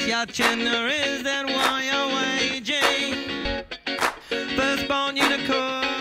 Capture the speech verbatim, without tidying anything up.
Your gender is that why you're waging. Firstborn unicorn.